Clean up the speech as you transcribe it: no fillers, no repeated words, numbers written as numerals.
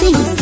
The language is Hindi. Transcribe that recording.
सिंह।